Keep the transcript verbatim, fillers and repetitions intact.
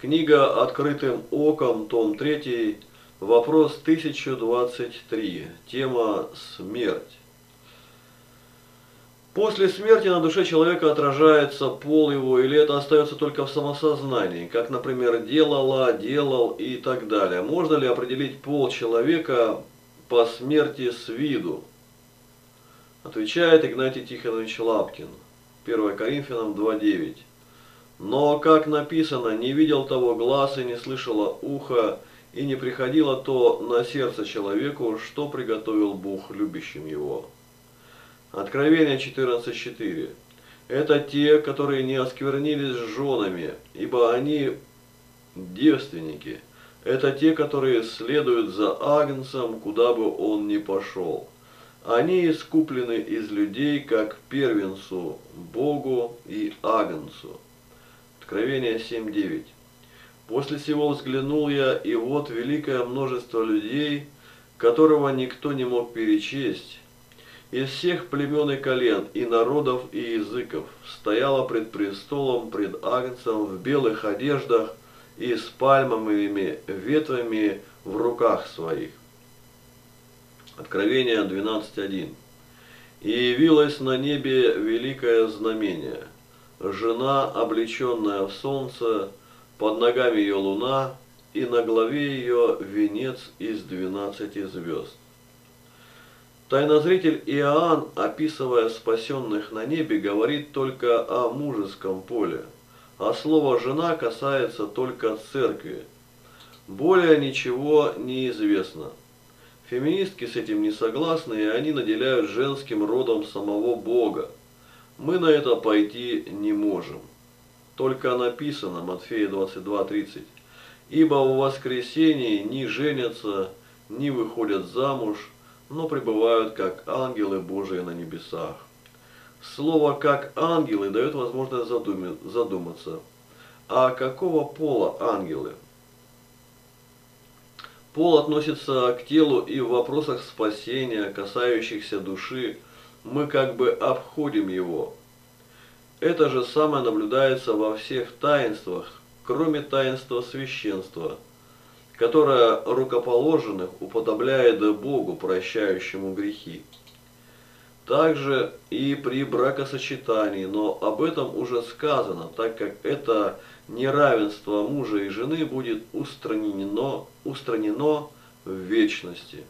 Книга «Открытым оком», том три, вопрос тысяча двадцать три, тема «Смерть». После смерти на душе человека отражается пол его, или это остается только в самосознании, как, например, делала, делал и так далее. Можно ли определить пол человека по смерти с виду? Отвечает Игнатий Тихонович Лапкин, первое Коринфянам два девять. Но, как написано, не видел того глаз и не слышало ухо, и не приходило то на сердце человеку, что приготовил Бог любящим его. Откровение четырнадцать четыре. Это те, которые не осквернились с женами, ибо они девственники. Это те, которые следуют за Агнцем, куда бы он ни пошел. Они искуплены из людей, как первенцу, Богу и Агнцу. Откровение семь девять. После сего взглянул я, и вот великое множество людей, которого никто не мог перечесть, из всех племен и колен, и народов, и языков, стояло пред престолом, пред Агнцем, в белых одеждах и с пальмовыми ветвями в руках своих. Откровение двенадцать один. И явилось на небе великое знамение. Жена, облеченная в солнце, под ногами ее луна, и на главе ее венец из двенадцати звезд. Тайнозритель Иоанн, описывая спасенных на небе, говорит только о мужеском поле, а слово «жена» касается только церкви. Более ничего не известно. Феминистки с этим не согласны, и они наделяют женским родом самого Бога. Мы на это пойти не можем. Только написано, Матфея двадцать два тридцать, «Ибо в воскресении не женятся, не выходят замуж, но пребывают как ангелы Божии на небесах». Слово «как ангелы» дает возможность задуматься. А какого пола ангелы? Пол относится к телу, и в вопросах спасения, касающихся души, мы как бы обходим его. Это же самое наблюдается во всех таинствах, кроме таинства священства, которое рукоположенных уподобляет Богу, прощающему грехи. Также и при бракосочетании, но об этом уже сказано, так как это неравенство мужа и жены будет устранено, устранено в вечности.